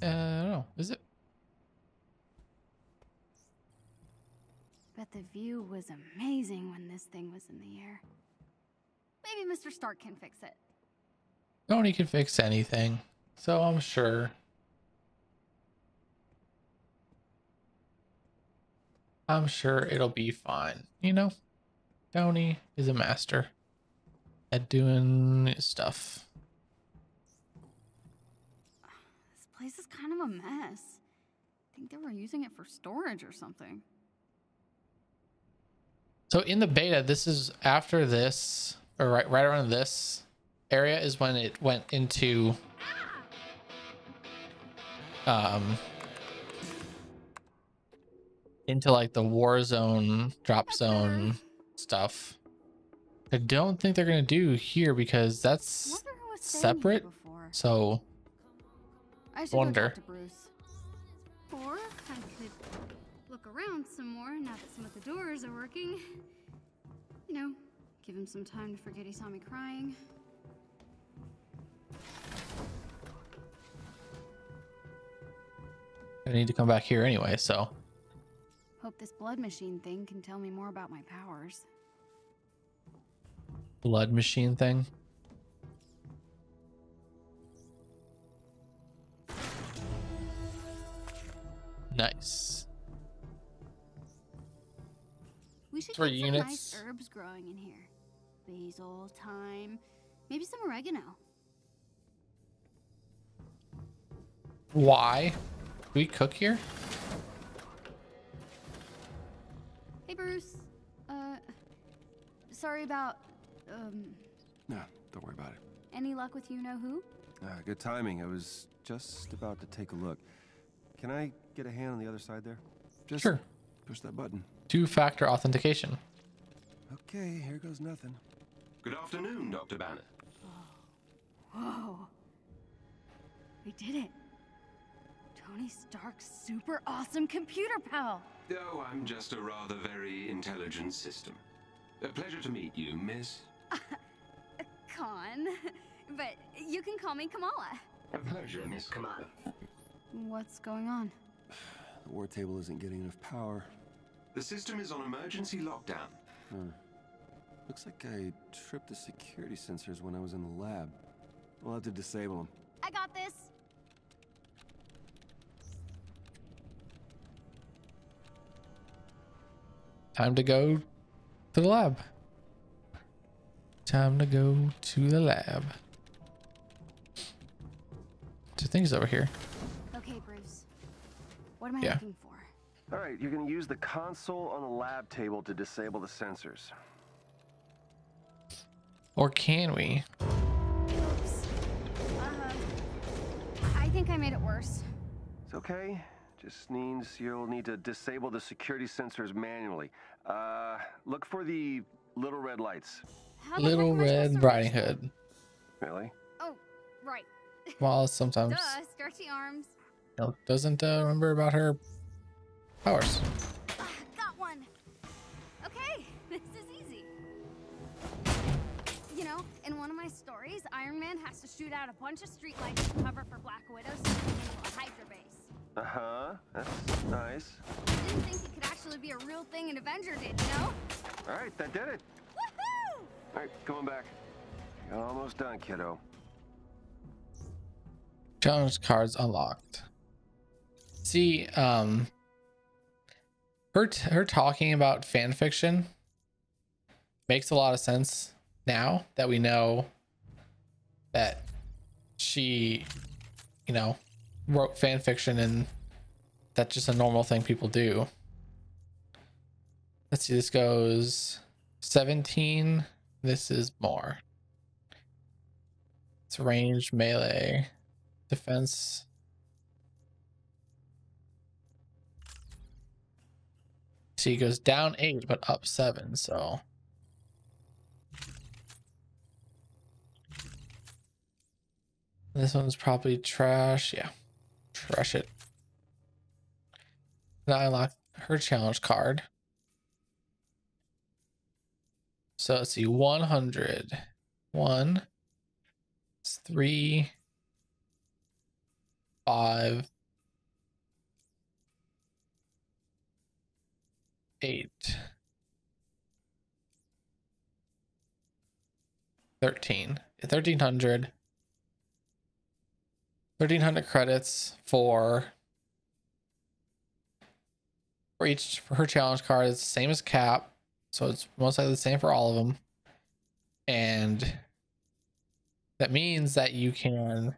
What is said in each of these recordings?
I don't know. Is it? But the view was amazing when this thing was in the air. Maybe Mr. Stark can fix it. Tony can fix anything, so I'm sure. I'm sure it'll be fine. You know, Tony is a master at doing stuff. This place is kind of a mess. I think they were using it for storage or something. So in the beta, this is after this, or right around this area is when it went into like the war zone, drop zone stuff. I don't think they're gonna do here because that's separate. So I wonder. Or I could look around some more now that some of the doors are working. You know, give him some time to forget he saw me crying. I need to come back here anyway, so. Hope this blood machine thing can tell me more about my powers. Blood machine thing? Nice. We should get some nice herbs growing in here. Basil, thyme, maybe some oregano. Why? Do we cook here? Hey, Bruce. Sorry about, No, don't worry about it. Any luck with you-know-who? Good timing. I was just about to take a look. Can I get a hand on the other side there? Just sure. Push that button. Two-factor authentication. Okay, here goes nothing. Good afternoon, Dr. Banner. Whoa. Whoa. We did it. Tony Stark's super awesome computer pal. Oh, I'm just a rather very intelligent system. A pleasure to meet you, miss. Con. But you can call me Kamala. A pleasure, Miss Kamala. What's going on? The war table isn't getting enough power. The system is on emergency lockdown. Looks like I tripped the security sensors when I was in the lab. We'll have to disable them. I got this. Time to go to the lab. Time to go to the lab. Two things over here. Okay, Bruce. What am I looking for? All right, you're going to use the console on the lab table to disable the sensors. Or can we? Oops. I think I made it worse. It's okay. Just means you'll need to disable the security sensors manually. Look for the little red lights. Little Red Riding Hood. Really? Oh, right. Well, sometimes. Duh, stretchy arms. No, doesn't remember about her powers. Got one. Okay, this is easy. You know, in one of my stories, Iron Man has to shoot out a bunch of streetlights to cover for Black Widow sneaking into a Hydra base. That's nice. I didn't think it could actually be a real thing an Avenger did, you know? All right, that did it. Woohoo! All right, come on back. You're almost done, kiddo. Challenge cards unlocked. See, her talking about fan fiction makes a lot of sense now that we know that she, you know, wrote fan fiction, and that's just a normal thing people do. Let's see, this goes 17. This is more. It's range, melee, defense. See, it goes down 8 but up 7, so this one's probably trash. Yeah. Rush it. Now I unlock her challenge card. So let's see, 100. 1. It's 3. 5, 8, 13. 1,300. 1,300 credits for her challenge card. It's the same as Cap, so it's most likely the same for all of them. And that means that you can,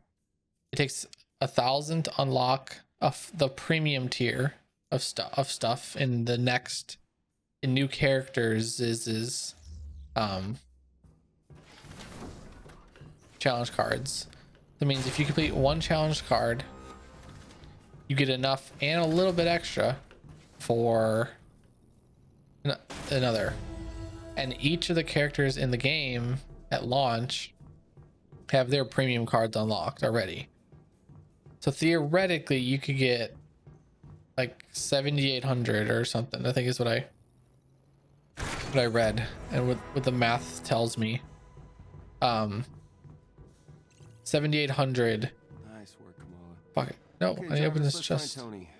it takes 1,000 to unlock the premium tier of stuff in the next, in new characters challenge cards. That means if you complete one challenge card, you get enough and a little bit extra for another. And each of the characters in the game at launch have their premium cards unlocked already. So theoretically you could get like 7,800 or something, I think is what I read, and what the math tells me. 7,800. Nice work, Kamala. Fuck it. No, okay, I opened this chest. Tony.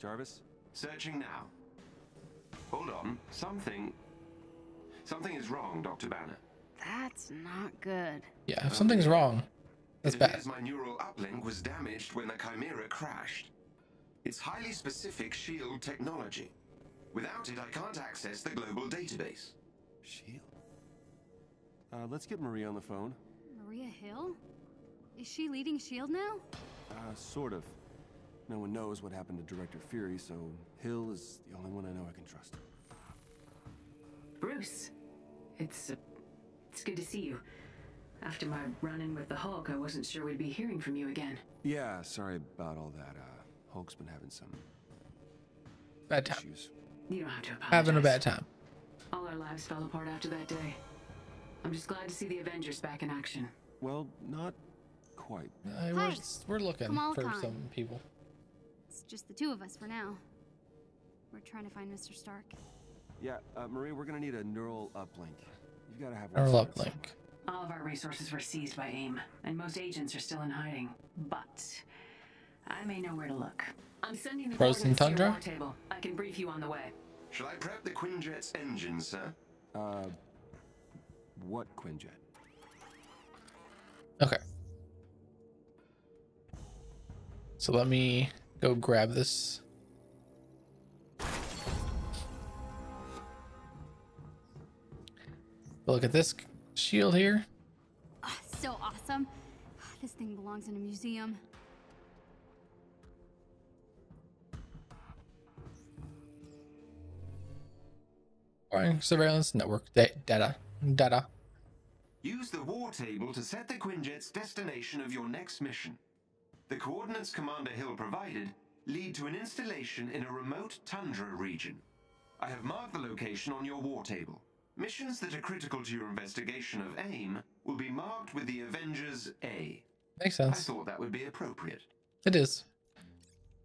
Jarvis, searching now. Hold on, something is wrong, Dr. Banner. That's not good. Yeah, if something's wrong, that's bad. My neural uplink was damaged when the Chimera crashed. It's highly specific S.H.I.E.L.D. technology. Without it, I can't access the global database. S.H.I.E.L.D.? Let's get Maria on the phone. Maria Hill? Is she leading S.H.I.E.L.D. now? Sort of. No one knows what happened to Director Fury, so Hill is the only one I know I can trust. Bruce, it's good to see you. After my run-in with the Hulk, I wasn't sure we'd be hearing from you again. Yeah, sorry about all that. Hulk's been having some bad time. Issues. You don't have to apologize. Having a bad time. All our lives fell apart after that day. I'm just glad to see the Avengers back in action. Well, not quite. We're looking for some people. It's just the two of us for now. We're trying to find Mr. Stark. Yeah, Marie, we're gonna need a neural uplink. You've got to have neural uplink. All of our resources were seized by AIM, and most agents are still in hiding. But I may know where to look. I'm sending the Frozen Tundra table. I can brief you on the way. Shall I prep the Quinjet's engine, sir? What Quinjet? Okay. So let me go grab this. Look at this shield here. Oh, so awesome. This thing belongs in a museum. Surveillance network data. Use the war table to set the Quinjet's destination of your next mission. The coordinates Commander Hill provided lead to an installation in a remote tundra region. I have marked the location on your war table. Missions that are critical to your investigation of AIM will be marked with the Avengers A. Makes sense. I thought that would be appropriate. It is.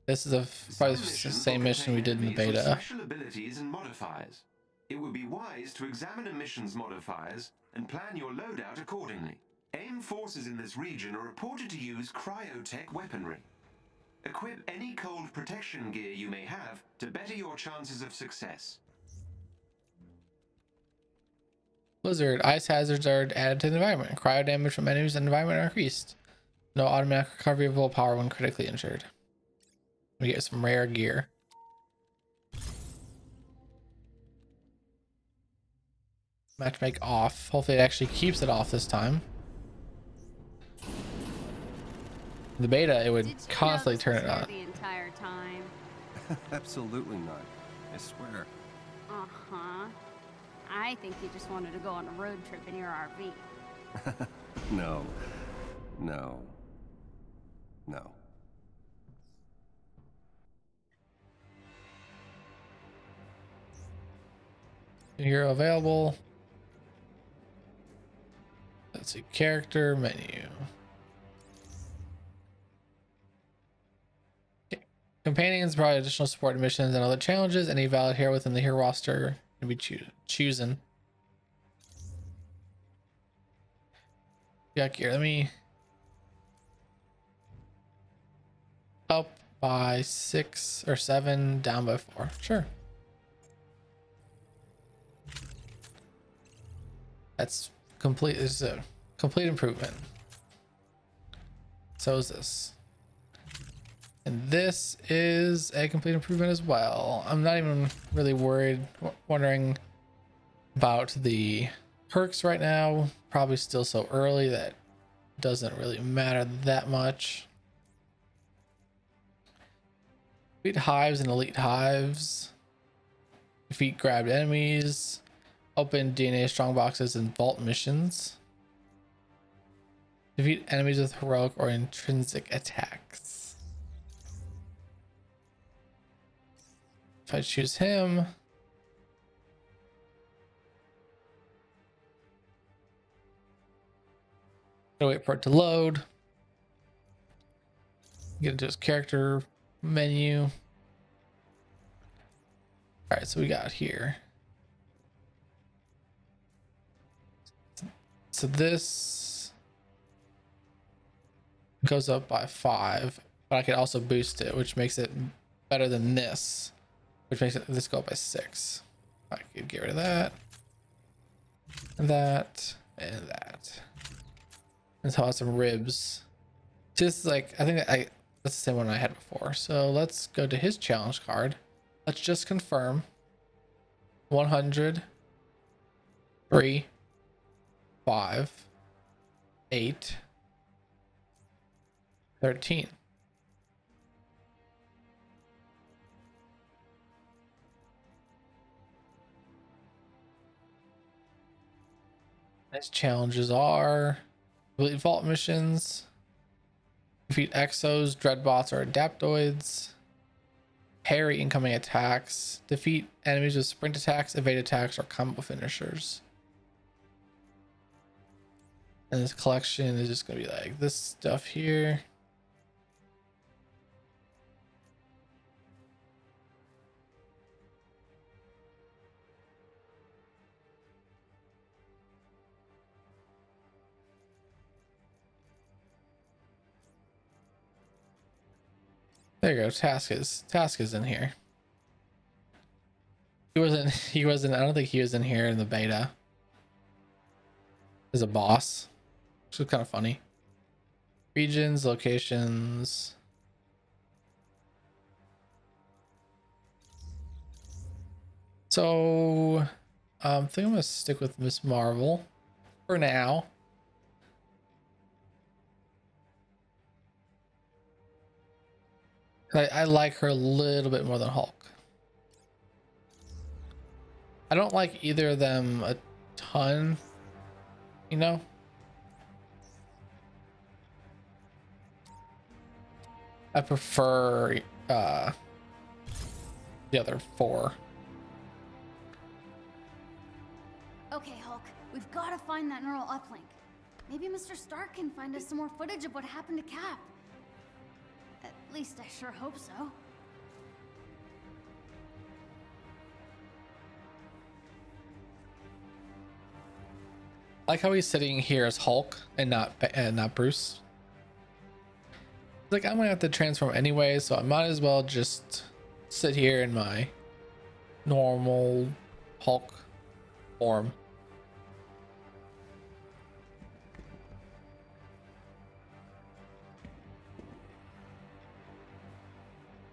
This is probably the same mission we did in the beta. Special abilities and modifiers. It would be wise to examine emissions modifiers and plan your loadout accordingly. AIM forces in this region are reported to use cryotech weaponry. Equip any cold protection gear you may have to better your chances of success. Blizzard. Ice hazards are added to the environment. Cryo damage from enemies and environment are increased. No automatic recovery of willpower when critically injured. We get some rare gear. Matchmake off. Hopefully it actually keeps it off this time. The beta, it would constantly turn it on. The entire time. Absolutely not. I swear. Uh-huh. I think you just wanted to go on a road trip in your RV. No. No. No. Hero available. Let's see. Character menu. Companions provide additional support missions and other challenges. Any valid hero within the hero roster can be chosen. Yeah, here. Let me by 6 or 7, down by 4. Sure. That's complete. This is a complete improvement. So is this. And this is a complete improvement as well. I'm not even really wondering about the perks right now. Probably still so early that doesn't really matter that much. Defeat hives and elite hives. Defeat grabbed enemies. Open DNA strong boxes and vault missions. Defeat enemies with heroic or intrinsic attacks. If I choose him, gotta wait for it to load. Get into his character menu. All right, so we got here. So this goes up by 5, but I could also boost it, which makes it better than this, which makes it, this go up by 6. I could get rid of that, and that, and that. And so I have some ribs. Just like, I think that's the same one I had before. So let's go to his challenge card. Let's just confirm. 100, 3, 5, 8, 13. His challenges are complete vault missions, defeat Exos, Dreadbots, or Adaptoids, parry incoming attacks, defeat enemies with sprint attacks, evade attacks, or combo finishers. And this collection is just going to be like this stuff here. There you go. Task is in here. He wasn't. I don't think he was in here in the beta as a boss, which was kind of funny. Regions, locations. So, I think I'm gonna stick with Miss Marvel for now. I like her a little bit more than Hulk. I don't like either of them a ton, you know? I prefer the other 4. Okay, Hulk, we've got to find that neural uplink. Maybe Mr. Stark can find us some more footage of what happened to Cap. At least I sure hope so. I like how he's sitting here as Hulk and not Bruce. It's like, I'm gonna have to transform anyway, so I might as well just sit here in my normal Hulk form.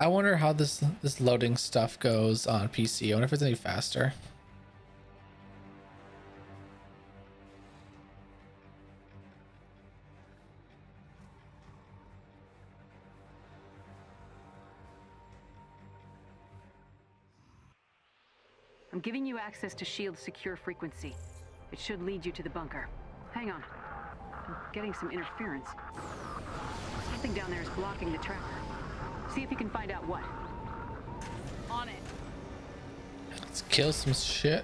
I wonder how this loading stuff goes on PC. I wonder if it's any faster. I'm giving you access to S.H.I.E.L.D.'s secure frequency. It should lead you to the bunker. Hang on. I'm getting some interference. Something down there is blocking the tracker. See if you can find out what. On it. Let's kill some shit.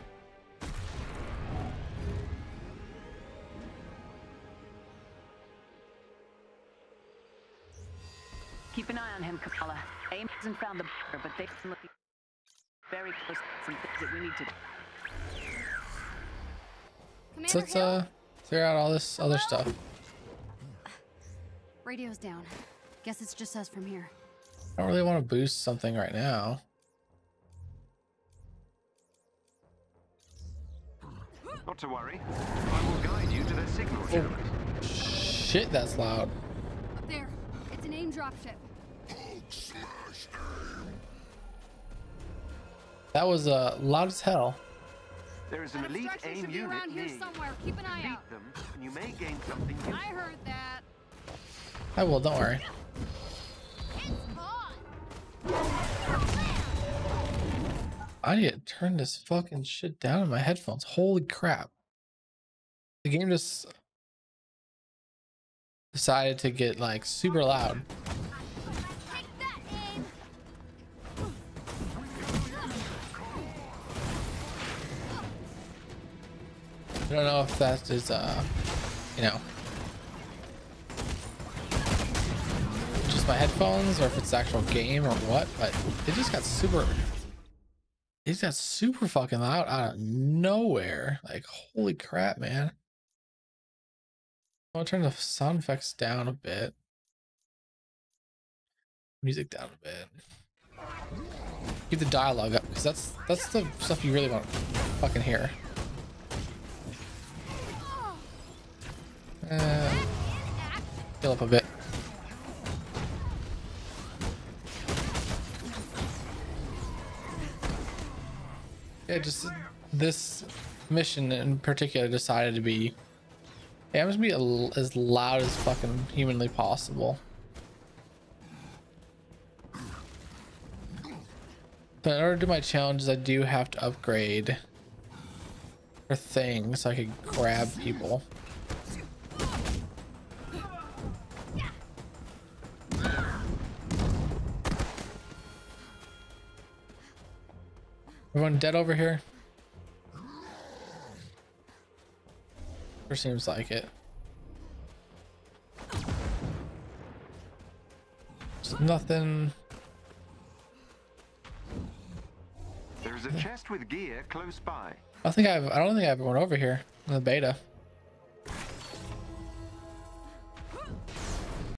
Keep an eye on him, Kamala. AIM hasn't found the bunker, but they've been looking very close to some things that we need to do. So let's clear out all this other stuff. Radio's down. Guess it's just us from here. I don't really want to boost something right now. Not to worry. I will guide you to their signal. Oh. Shit, that's loud. Up there. It's an AIM dropship. Hulk/AIM. That was loud as hell. There is an elite AIM unit around here somewhere. Keep an eye out. Them, and you may gain something. I heard that. I will. Don't worry. I need to turn this fucking shit down in my headphones. Holy crap. The game just decided to get like super loud. I don't know if that is, you know, just my headphones or if it's the actual game or what, but it just got super, it got super fucking loud out of nowhere. Like, holy crap, man. I'll turn the sound effects down a bit. Music down a bit. Keep the dialogue up, because that's the stuff you really want to fucking hear. Heal up a bit. Yeah, just this mission in particular decided to be, yeah, I'm just gonna be as loud as fucking humanly possible. But in order to do my challenges, I do have to upgrade for things so I can grab people. Everyone dead over here? Sure seems like it. There's nothing. There's a chest with gear close by. I don't think I've went over here in the beta.